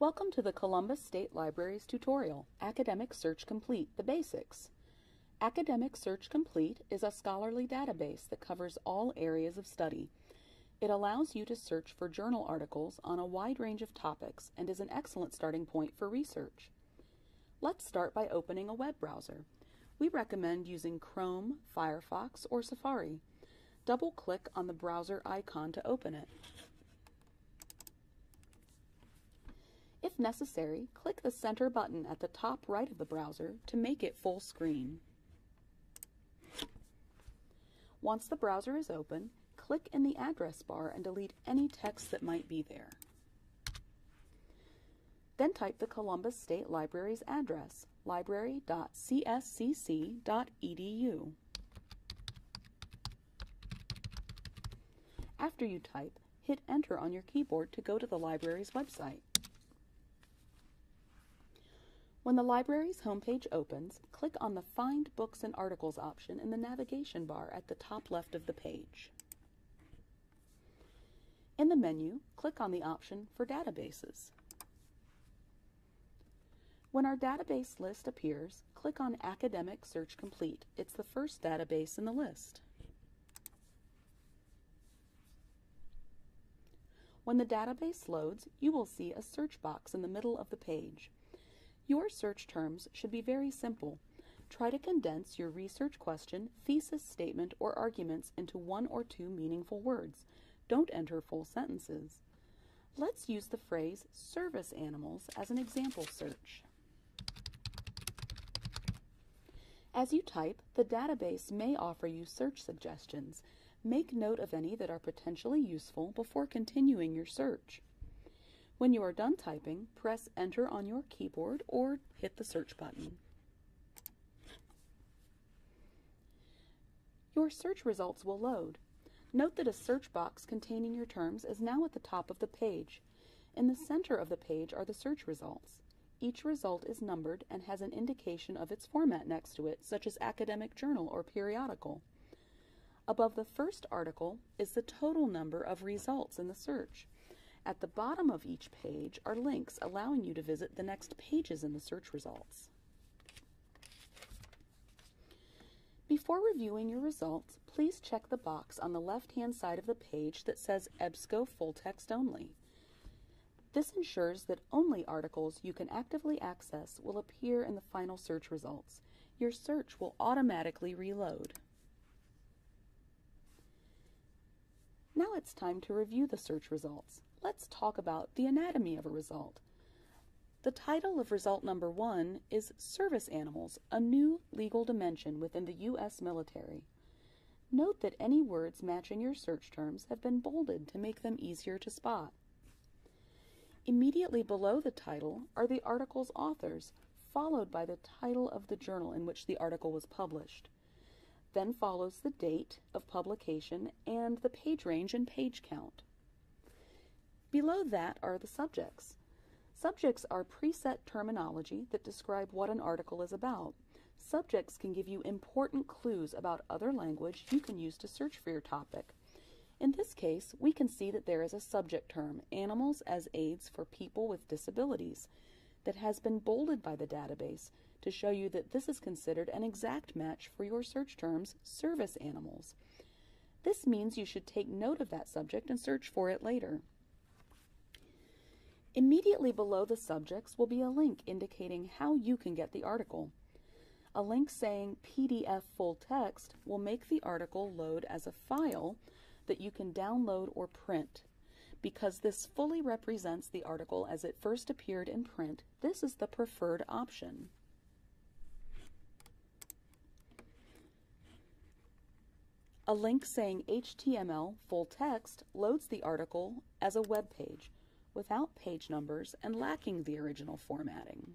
Welcome to the Columbus State Library's tutorial, Academic Search Complete, the Basics. Academic Search Complete is a scholarly database that covers all areas of study. It allows you to search for journal articles on a wide range of topics and is an excellent starting point for research. Let's start by opening a web browser. We recommend using Chrome, Firefox, or Safari. Double-click on the browser icon to open it. If necessary, click the center button at the top right of the browser to make it full screen. Once the browser is open, click in the address bar and delete any text that might be there. Then type the Columbus State Library's address, library.cscc.edu. After you type, hit Enter on your keyboard to go to the library's website. When the library's homepage opens, click on the Find Books and Articles option in the navigation bar at the top left of the page. In the menu, click on the option for Databases. When our database list appears, click on Academic Search Complete. It's the first database in the list. When the database loads, you will see a search box in the middle of the page. Your search terms should be very simple. Try to condense your research question, thesis statement, or arguments into one or two meaningful words. Don't enter full sentences. Let's use the phrase service animals as an example search. As you type, the database may offer you search suggestions. Make note of any that are potentially useful before continuing your search. When you are done typing, press Enter on your keyboard or hit the search button. Your search results will load. Note that a search box containing your terms is now at the top of the page. In the center of the page are the search results. Each result is numbered and has an indication of its format next to it, such as academic journal or periodical. Above the first article is the total number of results in the search. At the bottom of each page are links allowing you to visit the next pages in the search results. Before reviewing your results, please check the box on the left-hand side of the page that says EBSCO Full Text Only. This ensures that only articles you can actively access will appear in the final search results. Your search will automatically reload. Now it's time to review the search results. Let's talk about the anatomy of a result. The title of result number 1 is Service Animals, a New Legal Dimension Within the U.S. Military. Note that any words matching your search terms have been bolded to make them easier to spot. Immediately below the title are the article's authors, followed by the title of the journal in which the article was published. Then follows the date of publication and the page range and page count. Below that are the subjects. Subjects are preset terminology that describe what an article is about. Subjects can give you important clues about other language you can use to search for your topic. In this case, we can see that there is a subject term, animals as aids for people with disabilities, that has been bolded by the database to show you that this is considered an exact match for your search terms, service animals. This means you should take note of that subject and search for it later. Immediately below the subjects will be a link indicating how you can get the article. A link saying PDF full text will make the article load as a file that you can download or print. Because this fully represents the article as it first appeared in print, this is the preferred option. A link saying HTML full text loads the article as a web page, without page numbers and lacking the original formatting.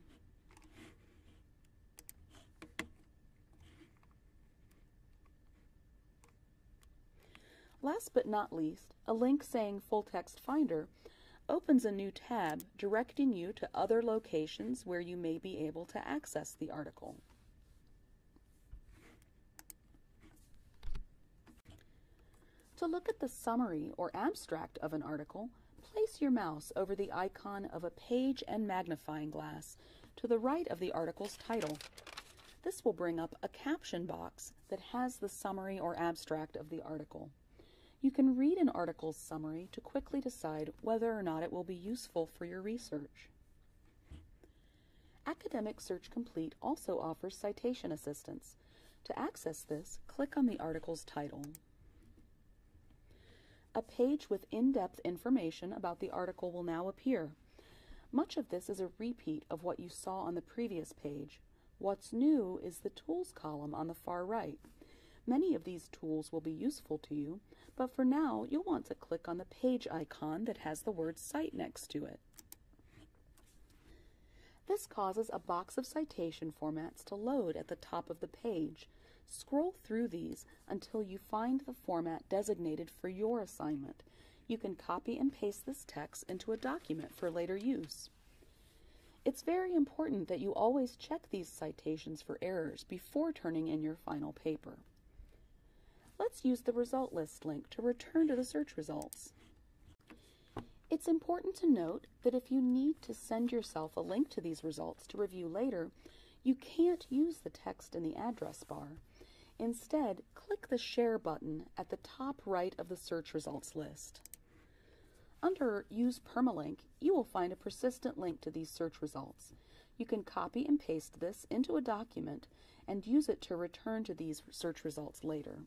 Last but not least, a link saying Full Text Finder opens a new tab directing you to other locations where you may be able to access the article. To look at the summary or abstract of an article, place your mouse over the icon of a page and magnifying glass to the right of the article's title. This will bring up a caption box that has the summary or abstract of the article. You can read an article's summary to quickly decide whether or not it will be useful for your research. Academic Search Complete also offers citation assistance. To access this, click on the article's title. A page with in-depth information about the article will now appear. Much of this is a repeat of what you saw on the previous page. What's new is the Tools column on the far right. Many of these tools will be useful to you, but for now you'll want to click on the page icon that has the word Cite next to it. This causes a box of citation formats to load at the top of the page. Scroll through these until you find the format designated for your assignment. You can copy and paste this text into a document for later use. It's very important that you always check these citations for errors before turning in your final paper. Let's use the result list link to return to the search results. It's important to note that if you need to send yourself a link to these results to review later, you can't use the text in the address bar. Instead, click the Share button at the top right of the search results list. Under Use Permalink, you will find a persistent link to these search results. You can copy and paste this into a document and use it to return to these search results later.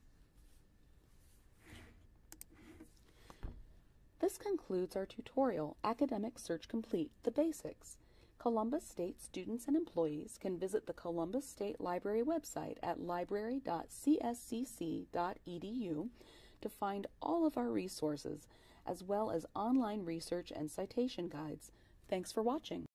This concludes our tutorial, Academic Search Complete, The Basics. Columbus State students and employees can visit the Columbus State Library website at library.cscc.edu to find all of our resources, as well as online research and citation guides. Thanks for watching.